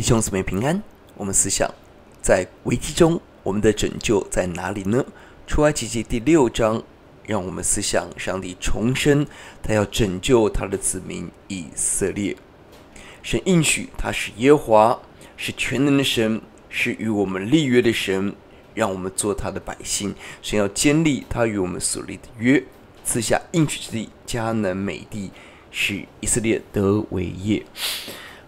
弟兄姊妹平安，我们思想在危机中我们的拯救在哪里呢？出埃及记第6章让我们思想上帝重申他要拯救他的子民以色列。神应许他是耶和华，是全能的神，是与我们立约的神，让我们做他的百姓。神要坚立他与我们所立的约，赐下应许之地迦南美地，使以色列得为业。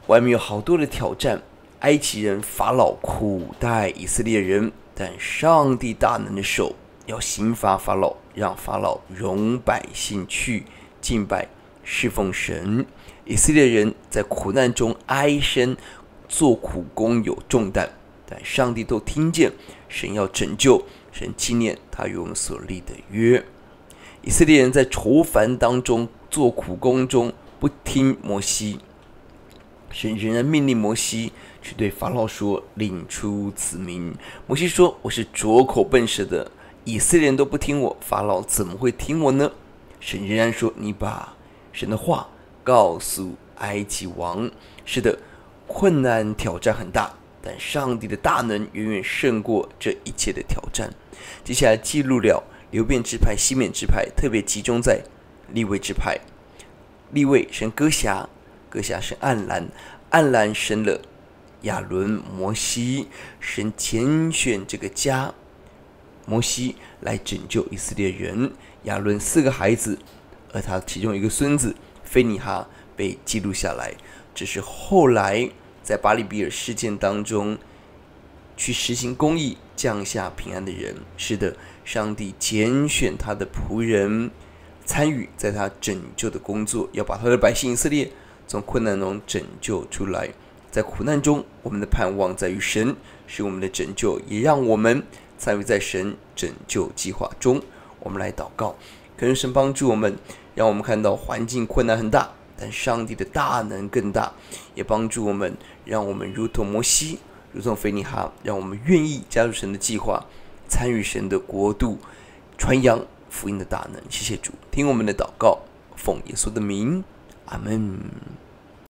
外面有好多的挑战，埃及人法老苦待以色列人，但上帝大能的手要刑罚法老，让法老容百姓去敬拜侍奉神。以色列人在苦难中哀声，做苦工有重担，但上帝都听见。神要拯救，神纪念他与我们所立的约。以色列人在愁烦当中，做苦工中不听摩西，神仍然命令摩西去对法老说：“领出子民。”摩西说：“我是拙口笨舌的，以色列人都不听我，法老怎么会听我呢？”神仍然说：“你把神的话告诉埃及王。”是的，困难挑战很大，但上帝的大能远远胜过这一切的挑战。接下来记录了流便支派、西缅支派，特别集中在利未支派。利未生歌辖，歌辖生暗兰，暗兰生了亚伦、摩西。神拣选这个家摩西来拯救以色列人。亚伦4个孩子，而他其中一个孙子非尼哈被记录下来，只是后来在巴利比尔事件当中去实行公义降下平安的人。是的，上帝拣选他的仆人参与在他拯救的工作，要把他的百姓以色列从困难中拯救出来。在苦难中我们的盼望在于神是我们的拯救，也让我们参与在神拯救计划中。我们来祷告，恳求神帮助我们，让我们看到环境困难很大，但上帝的大能更大，也帮助我们，让我们如同摩西，如同非尼哈，让我们愿意加入神的计划，参与神的国度，传扬福音的大能。谢谢主，听我们的祷告，奉耶稣的名，阿们。